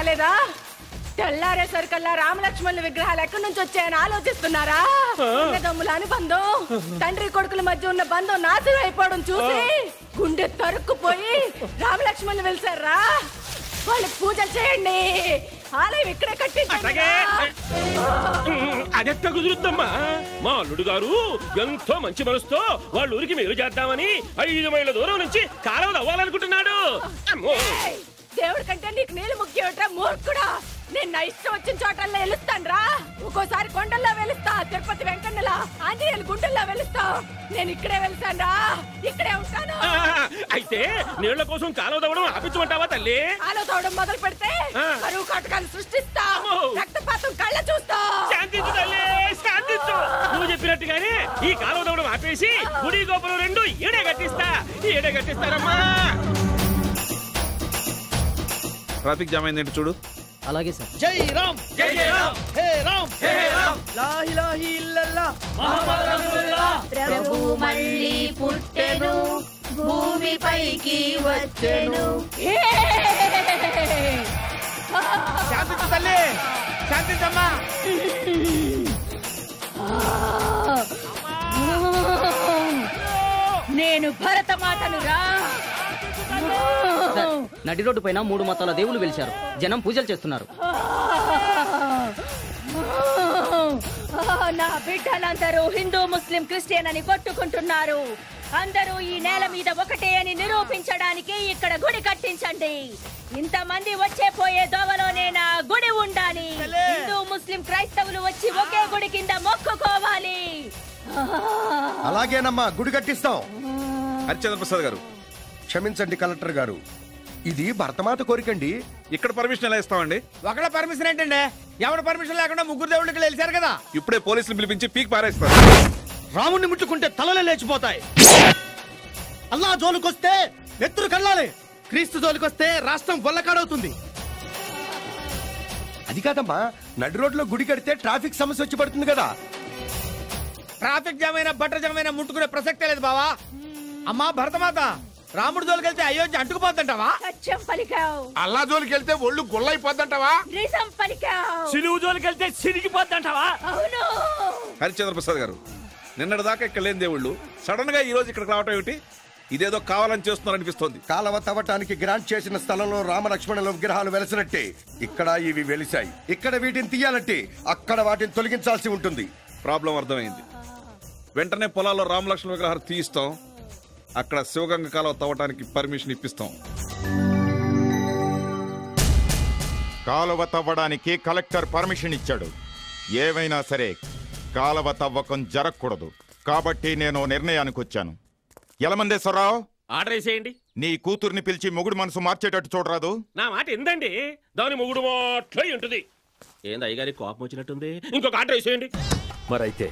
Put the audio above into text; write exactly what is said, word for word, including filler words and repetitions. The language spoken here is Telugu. రాలేదా? తెల్లారే సర్కల్లా రామలక్ష్మణుల విగ్రహాలు ఎక్కడి నుంచి వచ్చాయని ఆలోచిస్తున్నారా? దమ్ముల అనుబంధం, తండ్రి కొడుకుల మధ్య ఉన్న బంధం నాశనం అయిపోవడం చూసి గుండె తరుక్కుపోయి రామలక్ష్మణులు వెళ్తారా? వాళ్ళకి పూజలు చేయండి, ఆలయం ఇక్కడే కట్టించండి. అదెక్క కుదురుద్దమ్మా, మా అల్లుడు గారు ఎంతో మంచి మనసుతో వాళ్ళ ఊరికి మేలు చేద్దామని ఐదు మైళ్ళ దూరం నుంచి కాలువ అవ్వాలనుకుంటున్నాడు. దేవుడి కంటే నీకు నీళ్ళు ముఖ్యమంటే మూర్ఖుడా, నేను నా ఇష్టం వచ్చిన చోటల్లో వెలుస్తాను రా. ఒక్కోసారి కొండల్లో వెలుస్తా, తిరుపతి వెంకన్నలా, ఆంజనేయులు గుండెల్లో వెలుస్తా, నేను ఇక్కడే వెళ్తాను రా, ఇక్కడే ఉంటాను. అయితే నీళ్ల కోసం కాలువ తవ్వడం ఆపించమంటావా తల్లి? కాలువ తవ్వడం మొదలు పెడితే కరువు కాటకాలు సృష్టిస్తా, రక్తపాతం కళ్ళ చూస్తా. శాంతించు తల్లి, శాంతించు. నువ్వు చెప్పినట్టుగానే ఈ కాలువ తవ్వడం ఆపేసి గుడి గోపురం రెండు ఏడే కట్టిస్తా, ఏడే కట్టిస్తారమ్మా. ట్రాఫిక్ జామ్ అయిందంటే చూడు. అలాగే సార్. జై రామ్, జై రామ్, హే రామ్, హే రామ్, లా ఇలాహ ఇల్లల్లాహ్ ముహమ్మదు రసూలుల్లాహ్. ప్రభు మళ్ళీ పుట్టెను, భూమిపైకి వచ్చెను. శాంతించు తల్లి, శాంతించమ్మా. నేను భరతమాతను రా. నడి రోడ్డు పైన మూడు మతాల దేవులు వెలిచారు, జనం పూజలు చేస్తున్నారు. నా బిడ్డలందరూ హిందూ ముస్లిం క్రిస్టియన్ అని కొట్టుకుంటున్నారు. అందరూ ఈ నేల మీద ఒకటే అని నిరూపించడానికి ఇక్కడ గుడి కట్టించండి. ఇంతమంది వచ్చే పోయే దోవలోనే నా గుడి ఉండాలి. హిందూ ముస్లిం క్రైస్తవులు వచ్చి ఒకే గుడి కింద మొక్కుకోవాలి. అలాగేనమ్మా, గుడి కట్టిస్తాం. హరిచంద్ర ప్రసాద్ గారు క్షమించండి, కలెక్టర్ గారు, ఇది భరతమాత కోరికండి, ఇక్కడ పర్మిషన్ ఎలా ఇస్తామండి? ఒకళ్ళ పర్మిషన్ ఏంటండి? ఎవరి పర్మిషన్ లేకుండా ముగ్గురు దేవుళ్ళు ఇక్కడ వెళ్తారు కదా. ఇప్పుడే పోలీసులు పిలిపించి పీక్ పారేస్తారు. రాముణ్ణి ముట్టుకుంటే తలలే లేచిపోతాయి. అల్లా జోలుకొస్తే నెత్తురు కల్లాలి, క్రీస్తు జోలికొస్తే రాష్ట్రం బొల్లకాడవుతుంది. అది కాదమ్మా, నడి రోడ్లో గుడి కడితే ట్రాఫిక్ సమస్య వచ్చి పడుతుంది కదా. ట్రాఫిక్ జామ్ అయినా బట్టర్ జామ్ అయినా ముట్టుకునే ప్రసక్తే లేదు బావా. అమ్మా భరతమాత, రాముడి జోలికి వెళ్తే అయోధ్య అంటుకుపోద్దంటావా? సత్యం పలికావు. అల్లా జోలికి వెళ్తే ఒళ్ళు గుల్లైపోద్దంటావా? నిజం పలికావు. సిలువు జోలికి వెళ్తే సిరిగిపోద్దంటావా? అవును. హరిచంద్ర ప్రసాద్ గారు, నిన్నటి దాకా ఇక్కడ లేని దేవుళ్ళు సడన్ గా ఈ రోజు ఇక్కడికి రావటం ఏమిటి? ఇదేదో కావాలని చేస్తున్నారు అనిపిస్తోంది. కాలవ తవ్వటానికి గ్రాంట్ చేసిన స్థలంలో రామలక్ష్మణుల విగ్రహాలు వెలసినట్టే ఇక్కడ ఇవి వెలిశాయి. ఇక్కడ వీటిని తీయాలంటే అక్కడ వాటిని తొలగించాల్సి ఉంటుంది. ప్రాబ్లం అర్థమైంది. వెంటనే పొలాల్లో రామలక్ష్మణ విగ్రహాలు తీయిస్తాం, అక్కడ శివగంగ కాలువ తవ్వటానికి పర్మిషన్ ఇప్పిస్తాం. కాలువ తవ్వడానికి కలెక్టర్ పర్మిషన్ ఇచ్చాడు. ఏమైనా సరే కాలువ తవ్వకం జరగకూడదు కాబట్టి నేను నిర్ణయానికి వచ్చాను. యలమందేశ్వరరావు, ఆర్డర్ చేయండి. నీ కూతుర్ని పిలిచి మొగుడు మనసు మార్చేటట్టు చూడరాదు. నా మాట ఎందండి, దాని మొగుడు మాట్లై ఉంటుంది. ఏంది అయ్యగారి కోపం వచ్చినట్టుంది, ఇంకొక ఆర్డర్ చేయండి. మరైతే